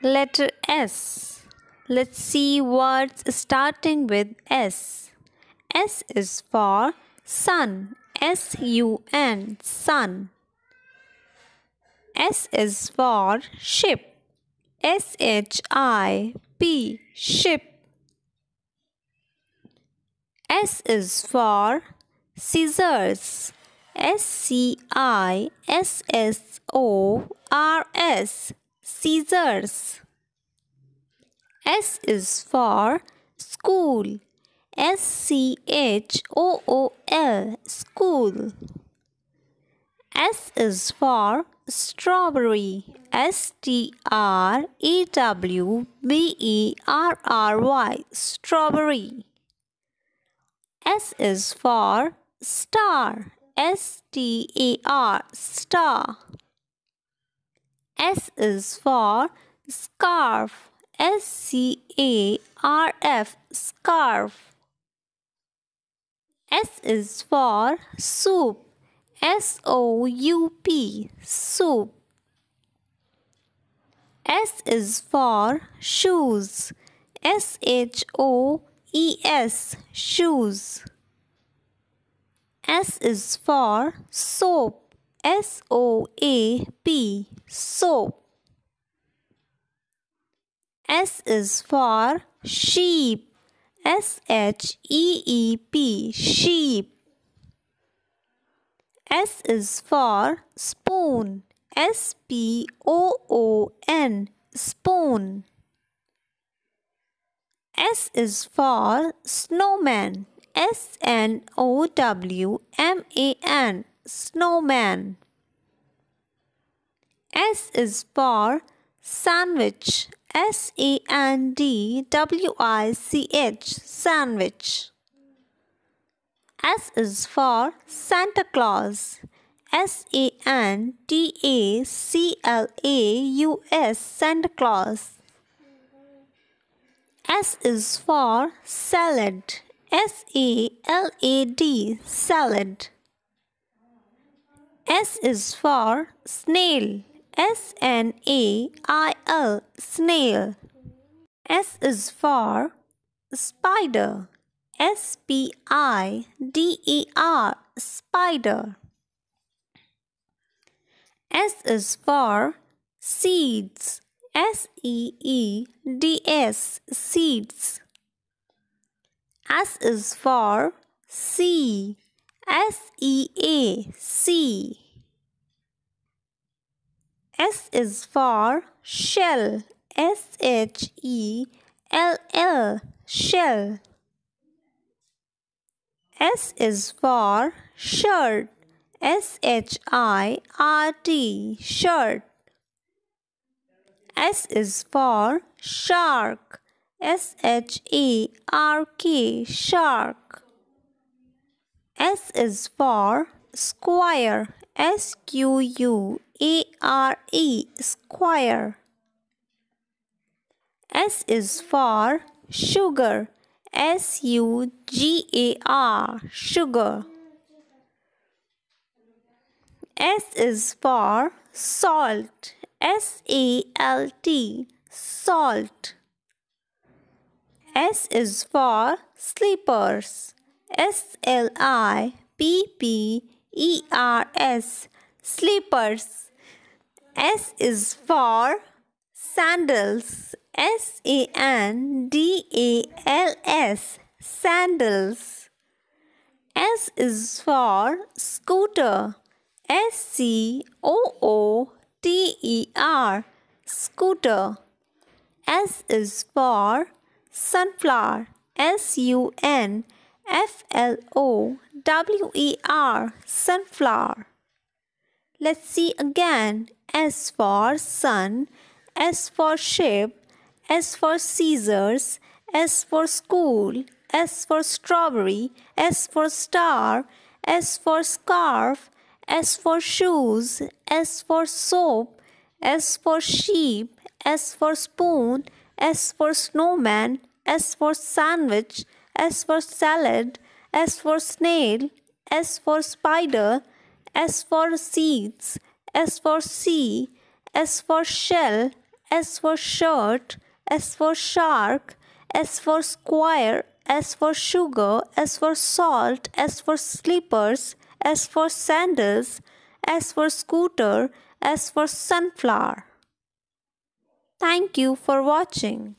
Letter S. Let's see words starting with S. S is for sun. S-U-N. Sun. S is for ship. S-H-I-P. Ship. S is for scissors. S-C-I-S-S-O-R-S. Scissors. S is for school. S-C-H-O-O-L. School. S is for strawberry. S-T-R-E-W-B-E-R-R-Y. Strawberry. S is for star. S-T-A-R. Star. S is for scarf. S-C-A-R-F. Scarf. S is for soup. S-O-U-P. Soup. S is for shoes. S-H-O-E-S. Shoes. S is for soap. S-O-A-P. Soap. S is for sheep. S-H-E-E-P. Sheep. S is for spoon. S-P-O-O-N. Spoon. S is for snowman. S-N-O-W-M-A-N. Snowman. S is for sandwich. S-A-N-D-W-I-C-H. Sandwich. S is for Santa Claus. S-A-N-T-A-C-L-A-U-S. Santa Claus. S is for salad. S-A-L-A-D. Salad. S is for snail. S-N-A-I-L. Snail. S is for spider. S-P-I-D-E-R. Spider. S is for seeds. S-E-E-D-S. Seeds. S is for sea. S-E-A. Sea. S is for shell. S-H-E-L-L. Shell. S is for shirt. S-H-I-R-T. Shirt. S is for shark. S-H-A-R-K. Shark. S is for square. S-Q-U-A-R-E. Square. S is for sugar. S-U-G-A-R. Sugar. S is for salt. S-A-L-T. Salt. S is for slippers. S-L-I-P-P-E-R-S. Slippers. S is for sandals. S-A-N-D-A-L-S. Sandals. S is for scooter. S-C-O-O-T-E-R. Scooter. S is for sunflower. S-U-N-F-L-O-W-E-R. Sunflower. Let's see again. S for sun. S for ship. S for scissors. S for school. S for strawberry. S for star. S for scarf. S for shoes. S for soap. S for sheep. S for spoon. S for snowman. S for sandwich. S for salad. S for snail. S for spider. S for seeds. S for sea. S for shell. S for shirt, S for shark, S for square, S for sugar, S for salt, S for slippers, S for sandals, S for scooter, S for sunflower. Thank you for watching.